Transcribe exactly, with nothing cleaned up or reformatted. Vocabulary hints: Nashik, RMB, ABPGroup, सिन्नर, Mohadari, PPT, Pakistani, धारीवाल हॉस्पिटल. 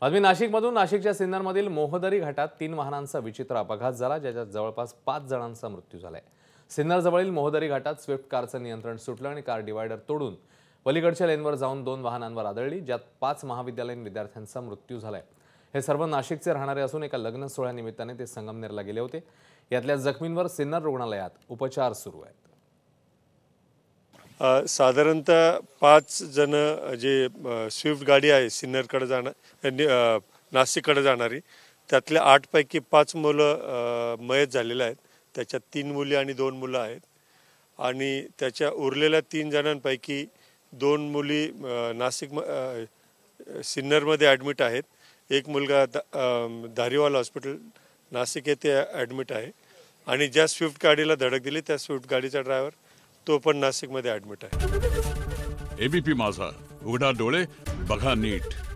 बातमी नाशिकमधून। नाशिकच्या सिन्नरमधील मोहदरी घाटात तीन वाहनांचा विचित्र अपघात झाला, ज्याच्यात जवळपास पाच जणांचा मृत्यू झालाय। सिन्नरजवळील मोहदरी घाटात स्विफ्ट कारचं नियंत्रण सुटलं आणि कार डिवायडर तोडून पलीकडच्या लेनवर जाऊन दोन वाहनांवर आदळली, ज्यात पाच महाविद्यालयीन विद्यार्थ्यांचा मृत्यू झालाय। हे सर्व नाशिकचे राहणारे असून एका लग्न सोहळ्या निमित्ताने ते संगमनेरला गेले होते। यातल्या जखमींवर सिन्नर रुग्णालयात उपचार सुरू आहेत। साधारणतः पाच जण जे स्विफ्ट गाडी आहे सिन्नरकडे जाणार नाशिककडे जाणारी, त्यातल्या आठ पैकी पाच मुलं मयत झालेले आहेत। त्याच्यात तीन मुली आणि दोन मुलं आहेत आणि त्याच्या उरलेल्या तीन जणांपैकी दोन मुली नाशिक सिन्नरमध्ये ॲडमिट आहेत। एक मुलगा धारीवाल हॉस्पिटल नाशिक येथे ॲडमिट आहे आणि ज्या स्विफ्ट गाडीला धडक दिली त्या स्विफ्ट गाडीचा ड्रायव्हर तो पण नाशिकमध्ये ॲडमिट आहे। एबीपी माझा, उघडा डोळे बघा नीट।